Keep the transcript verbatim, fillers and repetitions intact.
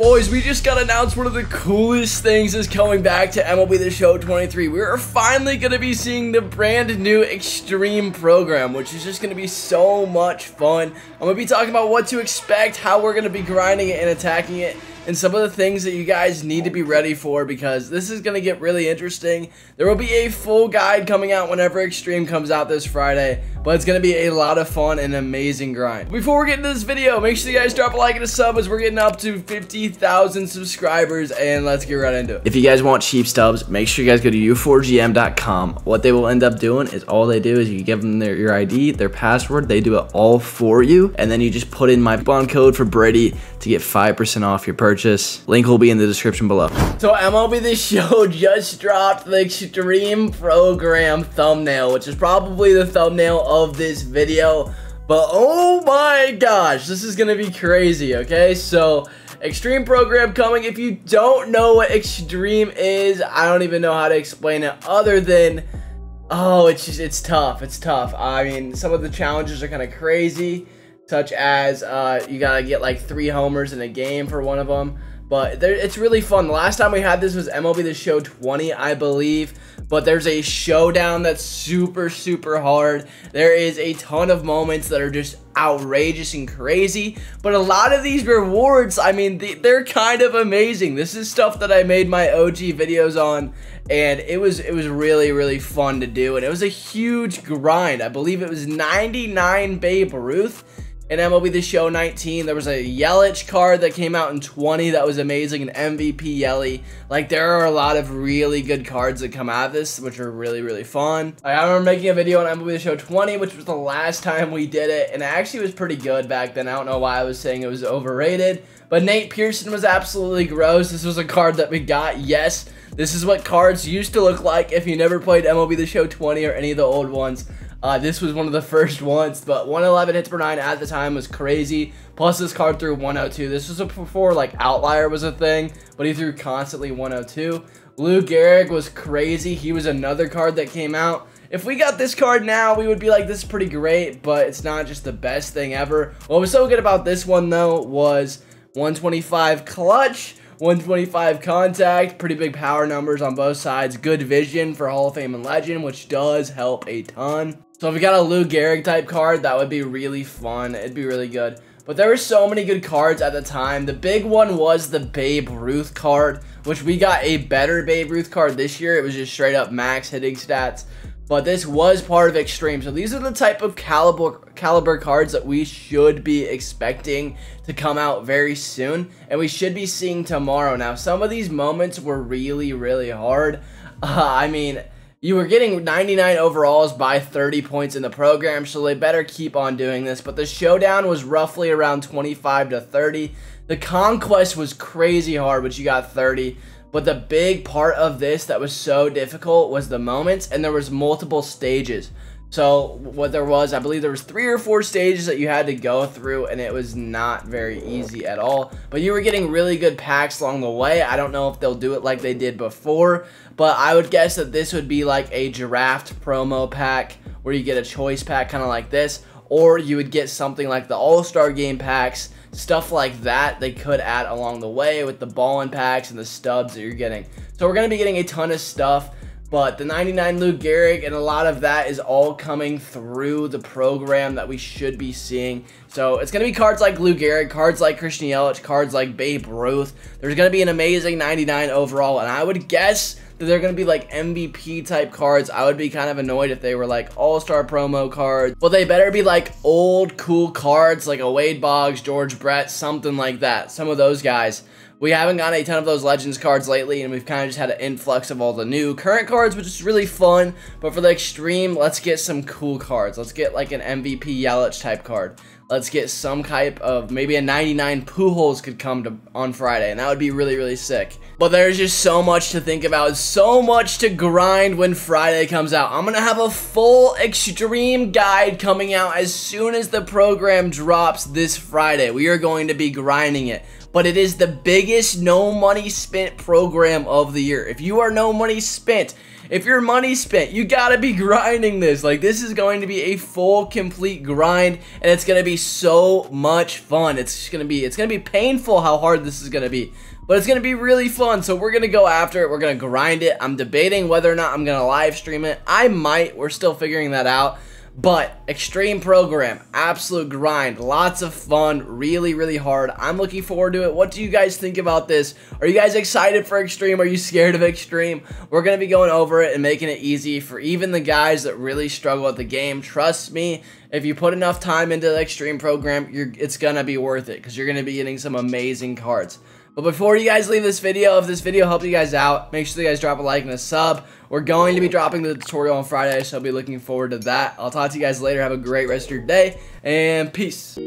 Boys, we just got announced one of the coolest things is coming back to M L B The Show twenty-three. We're finally going to be seeing the brand new Extreme program, which is just going to be so much fun. I'm going to be talking about what to expect, how we're going to be grinding it and attacking it, and some of the things that you guys need to be ready for, because this is going to get really interesting. There will be a full guide coming out whenever Extreme comes out this Friday, but it's going to be a lot of fun and amazing grind. Before we get into this video, make sure you guys drop a like and a sub as we're getting up to fifty thousand subscribers, and let's get right into it. If you guys want cheap stubs, make sure you guys go to u four g m dot com. What they will end up doing is all they do is you give them their, your I D, their password, they do it all for you, and then you just put in my coupon code for Brady to get five percent off your purchase. Purchase. Link will be in the description below. So M L B The Show just dropped the Extreme program thumbnail, which is probably the thumbnail of this video, but oh my gosh, this is gonna be crazy. Okay, so Extreme program coming. If you don't know what Extreme is, I don't even know how to explain it other than, oh, it's just, it's tough, it's tough. I mean, some of the challenges are kind of crazy, such as uh, you gotta get like three homers in a game for one of them. But there, it's really fun. The last time we had this was M L B The Show twenty, I believe. But there's a showdown that's super, super hard. There is a ton of moments that are just outrageous and crazy. But a lot of these rewards, I mean, they, they're kind of amazing. This is stuff that I made my O G videos on, and it was it was really, really fun to do. And it was a huge grind. I believe it was ninety-nine Babe Ruth. In M L B The Show nineteen, there was a Yelich card that came out in twenty that was amazing, an M V P Yelich. Like, there are a lot of really good cards that come out of this, which are really, really fun. I remember making a video on M L B The Show twenty, which was the last time we did it, and it actually was pretty good back then. I don't know why I was saying it was overrated, but Nate Pearson was absolutely gross. This was a card that we got, yes. This is what cards used to look like if you never played M L B The Show twenty or any of the old ones. Uh, this was one of the first ones, but one eleven hits per nine at the time was crazy. Plus, this card threw one oh two. This was before, like, Outlier was a thing, but he threw constantly one oh two. Lou Gehrig was crazy. He was another card that came out. If we got this card now, we would be like, this is pretty great, but it's not just the best thing ever. What was so good about this one, though, was one twenty-five clutch, one twenty-five contact, pretty big power numbers on both sides, good vision for Hall of Fame and Legend, which does help a ton. So if we got a Lou Gehrig type card, that would be really fun. It'd be really good. But there were so many good cards at the time. The big one was the Babe Ruth card, which we got a better Babe Ruth card this year. It was just straight up max hitting stats. But this was part of Extreme. So these are the type of caliber caliber cards that we should be expecting to come out very soon. And we should be seeing tomorrow. Now, some of these moments were really, really hard. Uh, I mean, you were getting ninety-nine overalls by thirty points in the program, so they better keep on doing this. But the showdown was roughly around twenty-five to thirty. The conquest was crazy hard, but you got thirty. But the big part of this that was so difficult was the moments, and there was multiple stages. So what there was, I believe there was three or four stages that you had to go through, and it was not very easy at all. But you were getting really good packs along the way. I don't know if they'll do it like they did before, but I would guess that this would be like a draft promo pack where you get a choice pack kind of like this, or you would get something like the All-Star Game packs, stuff like that they could add along the way with the ballin' packs and the stubs that you're getting. So we're going to be getting a ton of stuff. But the ninety-nine Lou Gehrig and a lot of that is all coming through the program that we should be seeing. So it's going to be cards like Lou Gehrig, cards like Christian Yelich, cards like Babe Ruth. There's going to be an amazing ninety-nine overall. And I would guess that they're going to be like M V P type cards. I would be kind of annoyed if they were like all-star promo cards. Well, they better be like old cool cards like a Wade Boggs, George Brett, something like that. Some of those guys. We haven't gotten a ton of those Legends cards lately, and we've kind of just had an influx of all the new current cards, which is really fun. But for the Extreme, let's get some cool cards. Let's get like an M V P Yelich type card. Let's get some type of, maybe a ninety-nine Pujols could come to on Friday, and that would be really, really sick. But there's just so much to think about, so much to grind when Friday comes out. I'm going to have a full Extreme guide coming out as soon as the program drops this Friday. We are going to be grinding it. but it is the biggest no money spent program of the year. If you are no money spent, if your money's spent, you gotta be grinding this. Like, this is going to be a full, complete grind, and it's gonna be so much fun. It's just gonna be, it's gonna be painful how hard this is gonna be, but it's gonna be really fun. So we're gonna go after it. We're gonna grind it. I'm debating whether or not I'm gonna live stream it. I might. We're still figuring that out. But extreme program, absolute grind, lots of fun, really, really hard. I'm looking forward to it. What do you guys think about this? Are you guys excited for extreme? Are you scared of extreme? We're going to be going over it and making it easy for even the guys that really struggle at the game. Trust me, if you put enough time into the extreme program, you're, it's going to be worth it because you're going to be getting some amazing cards. But before you guys leave this video, if this video helped you guys out, make sure you guys drop a like and a sub. We're going to be dropping the tutorial on Friday, so I'll be looking forward to that. I'll talk to you guys later. Have a great rest of your day, and peace.